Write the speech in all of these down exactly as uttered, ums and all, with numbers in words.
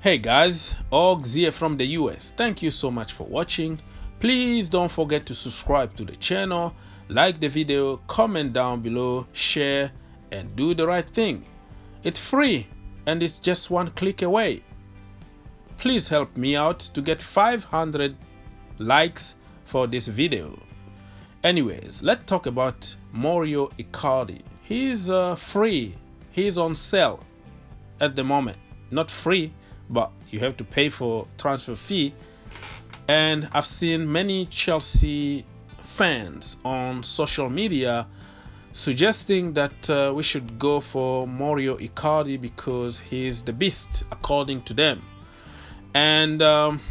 Hey guys, Aug Zier from the U S. Thank you so much for watching. Please don't forget to subscribe to the channel, like the video, comment down below, share, and do the right thing. It's free and it's just one click away. Please help me out to get five hundred likes for this video. Anyways, let's talk about Mario Icardi. He's uh, free. He's on sale at the moment. Not free, but you have to pay for transfer fee. And I've seen many Chelsea fans on social media suggesting that uh, we should go for Mario Icardi because he's the beast according to them. And um,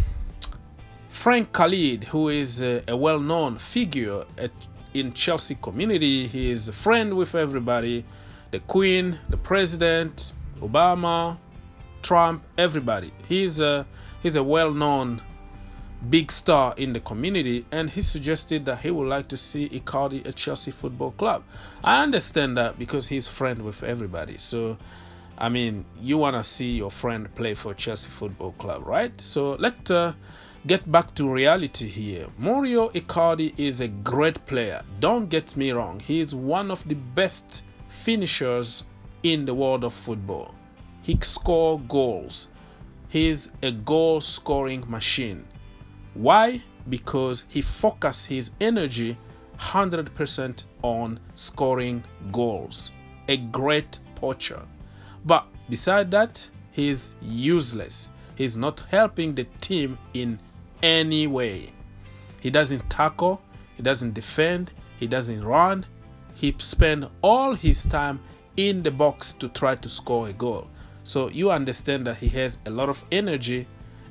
Frank Khalid, who is a, a well-known figure at, in Chelsea community, he is a friend with everybody, the Queen, the President, Obama, Trump, everybody. He's a he's a well-known big star in the community, and he suggested that he would like to see Icardi at Chelsea Football Club. I understand that because he's friend with everybody. So, I mean, you want to see your friend play for Chelsea Football Club, right? So let's uh, get back to reality here. Mario Icardi is a great player. Don't get me wrong. He is one of the best finishers in the world of football. He scores goals. He's a goal scoring machine. Why? Because he focuses his energy one hundred percent on scoring goals. A great poacher. But beside that, he's useless. He's not helping the team in any way. He doesn't tackle. He doesn't defend. He doesn't run. He spends all his time in the box to try to score a goal. So you understand that he has a lot of energy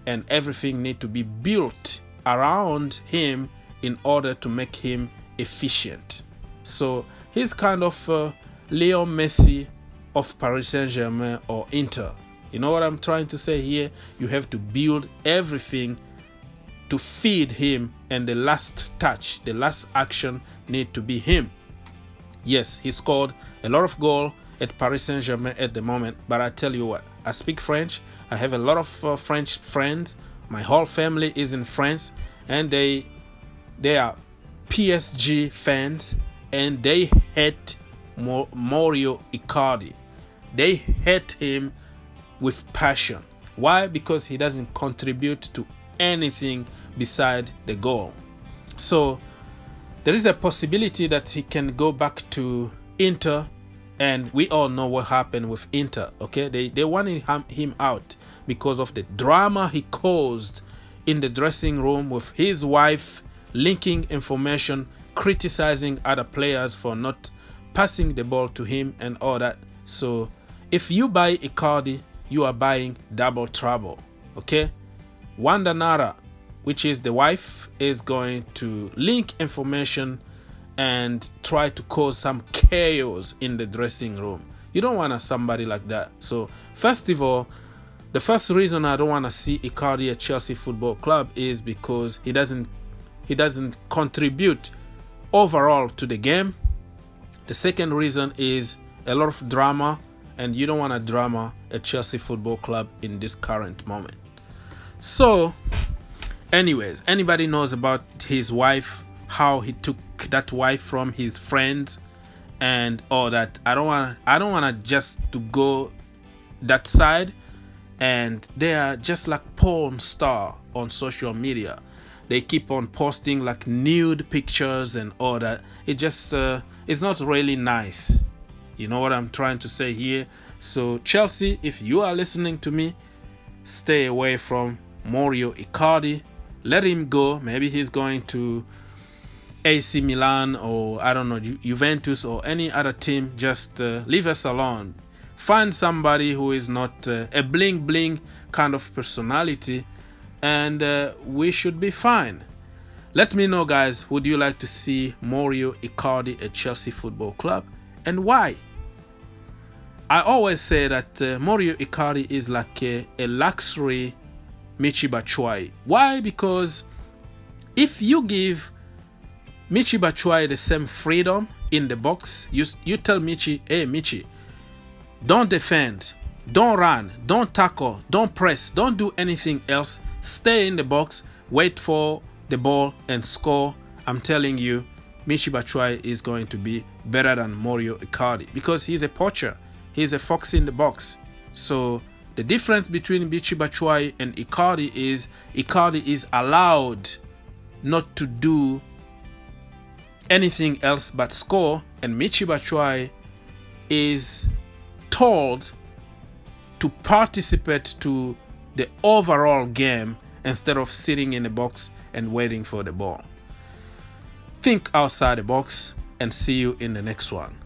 and everything needs to be built around him in order to make him efficient. So he's kind of uh, Leo Messi of Paris Saint-Germain or Inter. You know what I'm trying to say here? You have to build everything to feed him, and the last touch, the last action needs to be him. Yes, he scored a lot of goals at Paris Saint-Germain at the moment, but I tell you what, I speak French. I have a lot of uh, French friends. My whole family is in France, and they they are P S G fans, and they hate Mario Icardi. They hate him with passion. Why? Because he doesn't contribute to anything beside the goal. So there is a possibility that he can go back to Inter. And we all know what happened with Inter, okay? They, they wanted him out because of the drama he caused in the dressing room with his wife, leaking information, criticizing other players for not passing the ball to him and all that. So if you buy Icardi, you are buying double trouble, okay? Wanda Nara, which is the wife, is going to leak information and try to cause some chaos in the dressing room. You don't want somebody like that. So first of all, the first reason I don't want to see Icardi at Chelsea Football Club is because he doesn't he doesn't contribute overall to the game. The second reason is a lot of drama, and you don't want a drama at Chelsea Football Club in this current moment. So anyways, anybody knows about his wife, how he took that wife from his friends and all that. I don't want I don't want to just to go that side, and they are just like porn star on social media. They keep on posting like nude pictures and all that. It just uh, it's not really nice. You know what I'm trying to say here? So Chelsea, if you are listening to me, stay away from Mario Icardi. Let him go. Maybe he's going to A C Milan or I don't know, Ju Juventus or any other team. Just uh, leave us alone. Find somebody who is not uh, a bling bling kind of personality, and uh, we should be fine. Let me know, guys, would you like to see Mario Icardi at Chelsea Football Club, and why? I always say that uh, Mario Icardi is like a, a luxury Michy Batshuayi. Why? Because if you give Michy Batshuayi the same freedom in the box, you, you tell Michy, hey Michy, don't defend, Don't run, don't tackle, don't press, don't do anything else. Stay in the box, wait for the ball and score. I'm telling you, Michy Batshuayi is going to be better than Mario Icardi because he's a poacher. He's a fox in the box. So the difference between Michy Batshuayi and Icardi is Icardi is allowed not to do anything else but score, and Michy Batshuayi is told to participate to the overall game instead of sitting in the box and waiting for the ball. Think outside the box, and see you in the next one.